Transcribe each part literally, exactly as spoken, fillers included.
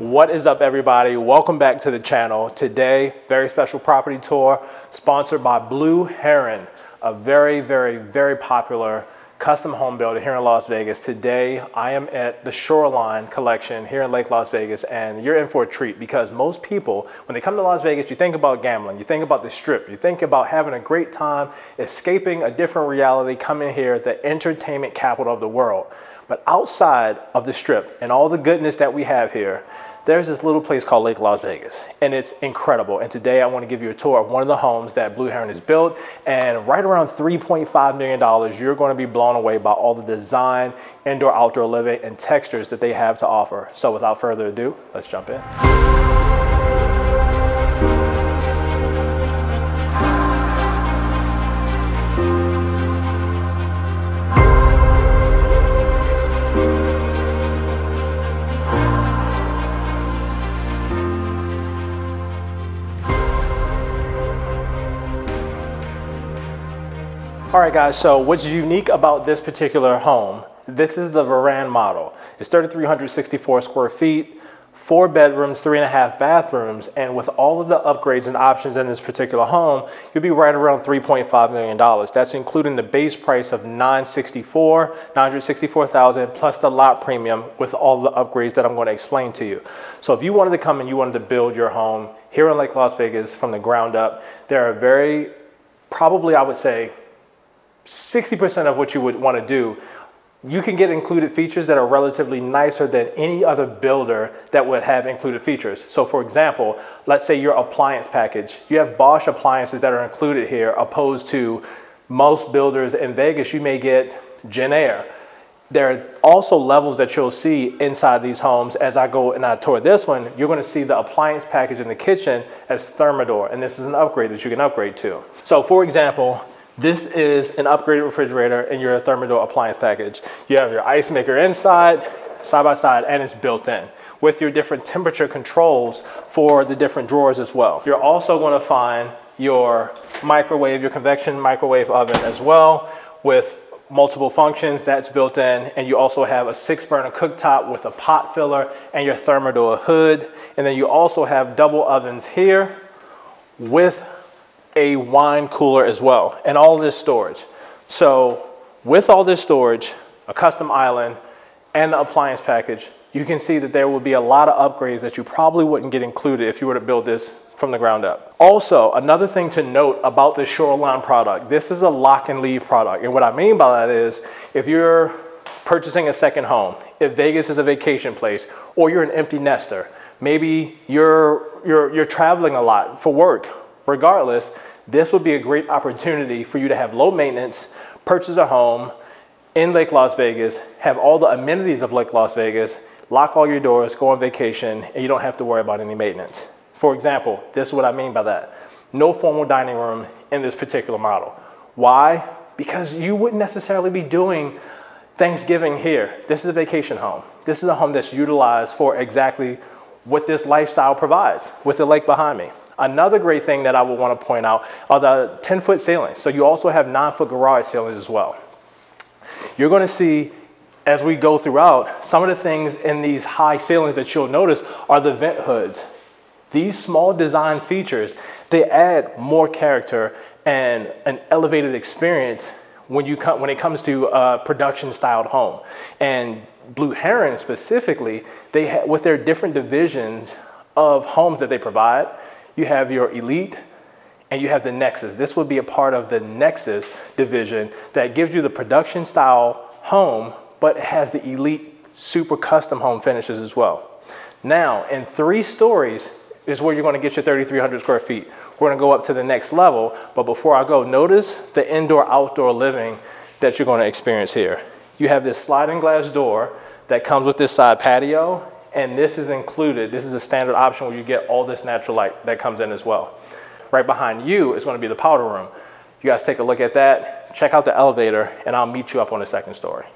What is up, everybody? Welcome back to the channel. Today, very special property tour sponsored by Blue Heron, a very, very, very popular custom home builder here in Las Vegas. Today, I am at the Shoreline Collection here in Lake Las Vegas, and you're in for a treat because most people, when they come to Las Vegas, you think about gambling, you think about the strip, you think about having a great time, escaping a different reality, coming here, the entertainment capital of the world. But outside of the strip and all the goodness that we have here, there's this little place called Lake Las Vegas, and it's incredible. And today I want to give you a tour of one of the homes that Blue Heron has built, and right around three point five million dollars, you're going to be blown away by all the design, indoor, outdoor living, and textures that they have to offer. So without further ado, let's jump in. All right, guys, so what's unique about this particular home, this is the Veran model. It's three thousand three hundred sixty-four square feet, four bedrooms, three and a half bathrooms, and with all of the upgrades and options in this particular home, you'll be right around three point five million dollars. That's including the base price of nine hundred sixty-four thousand dollars plus the lot premium with all the upgrades that I'm going to explain to you. So if you wanted to come and you wanted to build your home here in Lake Las Vegas from the ground up, there are very, probably I would say, sixty percent of what you would want to do, you can get included features that are relatively nicer than any other builder that would have included features. So for example, let's say your appliance package, you have Bosch appliances that are included here, opposed to most builders in Vegas, you may get JennAir. There are also levels that you'll see inside these homes. As I go and I tour this one, you're going to see the appliance package in the kitchen as Thermador, and this is an upgrade that you can upgrade to. So for example, this is an upgraded refrigerator in your Thermador appliance package. You have your ice maker inside, side by side, and it's built in with your different temperature controls for the different drawers as well. You're also gonna find your microwave, your convection microwave oven as well with multiple functions that's built in, and you also have a six burner cooktop with a pot filler and your Thermador hood. And then you also have double ovens here with a wine cooler as well, and all this storage. So with all this storage, a custom island, and the appliance package, you can see that there will be a lot of upgrades that you probably wouldn't get included if you were to build this from the ground up. Also, another thing to note about the Shoreline product, this is a lock and leave product. And what I mean by that is, if you're purchasing a second home, if Vegas is a vacation place, or you're an empty nester, maybe you're, you're, you're traveling a lot for work, regardless, this would be a great opportunity for you to have low maintenance, purchase a home in Lake Las Vegas, have all the amenities of Lake Las Vegas, lock all your doors, go on vacation, and you don't have to worry about any maintenance. For example, this is what I mean by that. No formal dining room in this particular model. Why? Because you wouldn't necessarily be doing Thanksgiving here. This is a vacation home. This is a home that's utilized for exactly what this lifestyle provides with the lake behind me. Another great thing that I would want to point out are the ten foot ceilings. So you also have nine foot garage ceilings as well. You're going to see, as we go throughout, some of the things in these high ceilings that you'll notice are the vent hoods. These small design features, they add more character and an elevated experience when you come, when it comes to a production styled home. And Blue Heron specifically, they ha with their different divisions of homes that they provide, you have your Elite and you have the Nexus. This would be a part of the Nexus division that gives you the production style home, but it has the Elite super custom home finishes as well. Now, in three stories is where you're going to get your thirty-three hundred square feet. We're going to go up to the next level, but before I go, notice the indoor outdoor living that you're going to experience here. You have this sliding glass door that comes with this side patio, and this is included. This is a standard option where you get all this natural light that comes in as well. Right behind you is going to be the powder room. You guys take a look at that, check out the elevator, and I'll meet you up on the second story.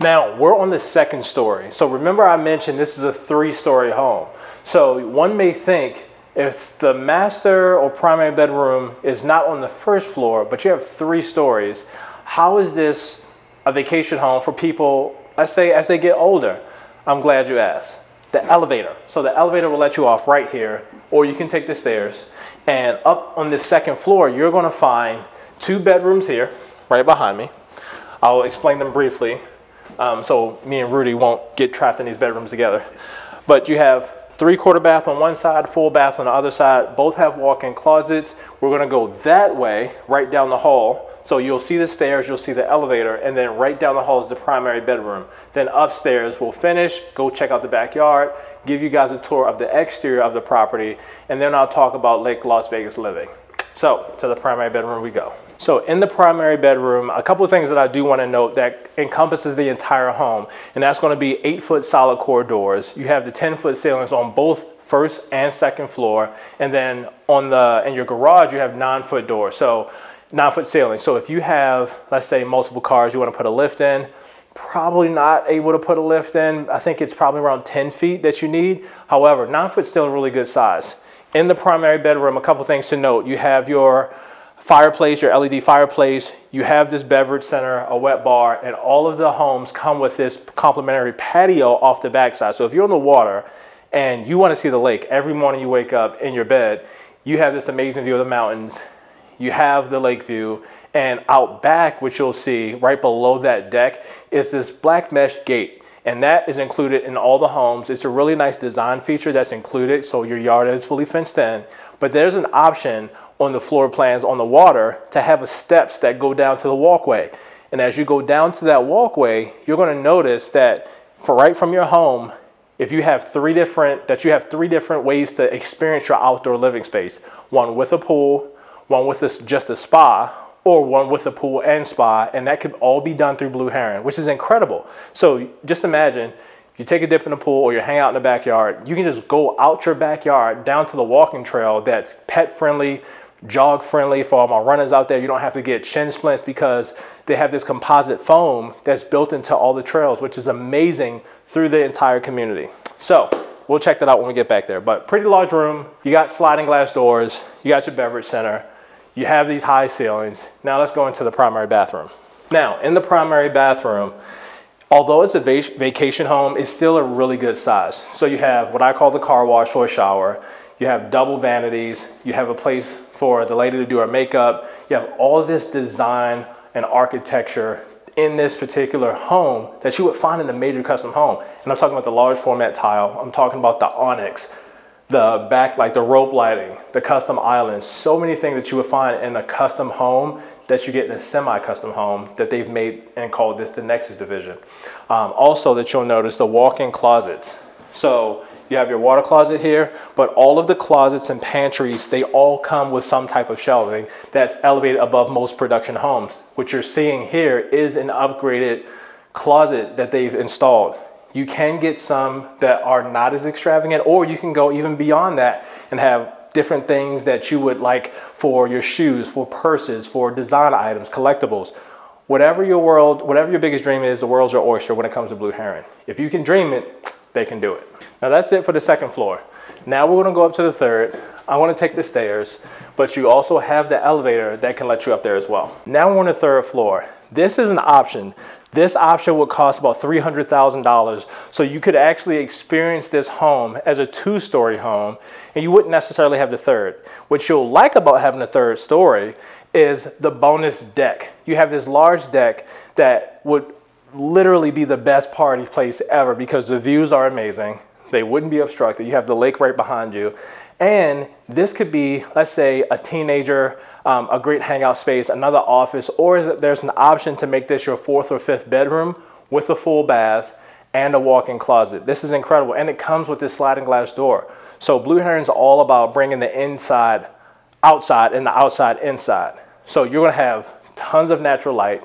Now, we're on the second story. So remember I mentioned this is a three-story home. So one may think if the master or primary bedroom is not on the first floor, but you have three stories, how is this a vacation home for people, I say, as they get older? I'm glad you asked. the elevator. So the elevator will let you off right here, or you can take the stairs. And up on this second floor, you're gonna find two bedrooms here, right behind me. I'll explain them briefly, um, so me and Rudy won't get trapped in these bedrooms together. But you have three quarter bath on one side, full bath on the other side. Both have walk-in closets. We're gonna go that way, right down the hall. So you'll see the stairs, you'll see the elevator, and then right down the hall is the primary bedroom. Then upstairs we'll finish, go check out the backyard, give you guys a tour of the exterior of the property, and then I'll talk about Lake Las Vegas living. So to the primary bedroom we go. So in the primary bedroom, a couple of things that I do want to note that encompasses the entire home, and that's going to be eight foot solid core doors. You have the ten foot ceilings on both first and second floor, and then on the in your garage you have nine foot doors. So nine foot ceiling. So if you have, let's say, multiple cars, you want to put a lift in, probably not able to put a lift in. I think it's probably around ten feet that you need. However, nine foot is still a really good size. In the primary bedroom, a couple things to note. You have your fireplace, your L E D fireplace, you have this beverage center, a wet bar, and all of the homes come with this complimentary patio off the backside. So if you're on the water and you want to see the lake every morning you wake up in your bed, you have this amazing view of the mountains. You have the lake view, and out back, which you'll see right below that deck, is this black mesh gate, and that is included in all the homes. It's a really nice design feature that's included, so your yard is fully fenced in. But there's an option on the floor plans on the water to have a steps that go down to the walkway, and as you go down to that walkway, you're going to notice that for right from your home, If you have three different that you have three different ways to experience your outdoor living space: one with a pool, one with this, just a spa, or one with a pool and spa, and that could all be done through Blue Heron, which is incredible. So just imagine, you take a dip in the pool or you hang out in the backyard, you can just go out your backyard down to the walking trail that's pet friendly, jog friendly for all my runners out there. You don't have to get shin splints because they have this composite foam that's built into all the trails, which is amazing through the entire community. So we'll check that out when we get back there, but pretty large room. You got sliding glass doors, you got your beverage center, you have these high ceilings. Now let's go into the primary bathroom. Now in the primary bathroom, although it's a vac vacation home, it's still a really good size. So you have what I call the car wash or shower. You have double vanities. You have a place for the lady to do her makeup. You have all this design and architecture in this particular home that you would find in a major custom home. And I'm talking about the large format tile. I'm talking about the onyx, the back, like the rope lighting, the custom islands, so many things that you would find in a custom home that you get in a semi-custom home that they've made and called this the Nexus division. Um, also that you'll notice the walk-in closets. So you have your water closet here, but all of the closets and pantries, they all come with some type of shelving that's elevated above most production homes. What you're seeing here is an upgraded closet that they've installed. You can get some that are not as extravagant, or you can go even beyond that and have different things that you would like for your shoes, for purses, for design items, collectibles. Whatever your world, whatever your biggest dream is, the world's your oyster when it comes to Blue Heron. If you can dream it, they can do it. Now that's it for the second floor. Now we're gonna go up to the third. I wanna take the stairs, but you also have the elevator that can let you up there as well. Now we're on the third floor. This is an option. This option would cost about three hundred thousand dollars. So you could actually experience this home as a two-story home, and you wouldn't necessarily have the third. What you'll like about having a third story is the bonus deck. You have this large deck that would literally be the best party place ever because the views are amazing. They wouldn't be obstructed. You have the lake right behind you. And this could be, let's say, a teenager, um, a great hangout space, another office, or there's an option to make this your fourth or fifth bedroom with a full bath and a walk-in closet. This is incredible. And it comes with this sliding glass door. So Blue Heron's all about bringing the inside outside and the outside inside. So you're gonna have tons of natural light,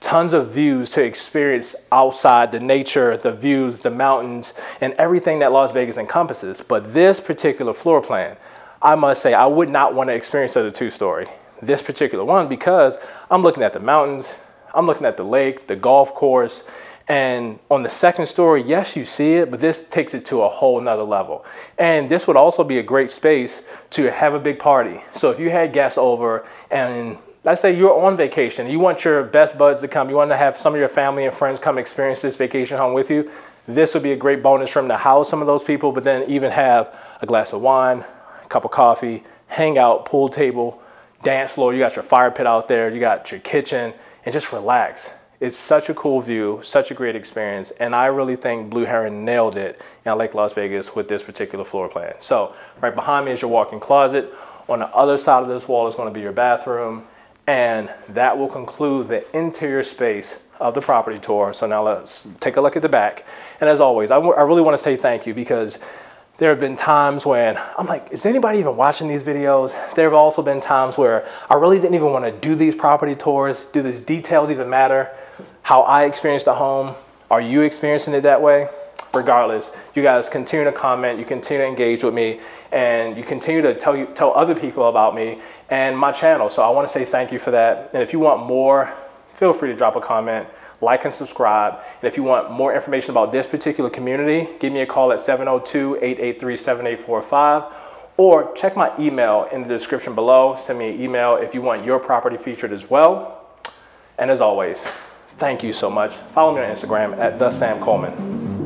tons of views to experience outside, the nature, the views, the mountains, and everything that Las Vegas encompasses. But this particular floor plan, I must say, I would not want to experience as a two-story. This particular one, because I'm looking at the mountains, I'm looking at the lake, the golf course, and on the second story, yes, you see it, but this takes it to a whole nother level. And this would also be a great space to have a big party. So if you had guests over and let's say you're on vacation, you want your best buds to come, you want to have some of your family and friends come experience this vacation home with you, this would be a great bonus room to house some of those people, but then even have a glass of wine, a cup of coffee, hangout, pool table, dance floor. You got your fire pit out there, you got your kitchen, and just relax. It's such a cool view, such a great experience, and I really think Blue Heron nailed it in Lake Las Vegas with this particular floor plan. So right behind me is your walk-in closet. On the other side of this wall is going to be your bathroom, and that will conclude the interior space of the property tour. So now let's take a look at the back. And as always, I, I really want to say thank you, because there have been times when I'm like, is anybody even watching these videos? There have also been times where I really didn't even want to do these property tours. Do these details even matter? How I experienced the home, are you experiencing it that way? Regardless, you guys continue to comment, you continue to engage with me, and you continue to tell, you, tell other people about me and my channel. So I want to say thank you for that. And if you want more, feel free to drop a comment. Like and subscribe. And if you want more information about this particular community, give me a call at seven oh two, eight eight three, seven eight four five, or check my email in the description below. Send me an email if you want your property featured as well. And as always, thank you so much. Follow me on Instagram at the Sam Coleman.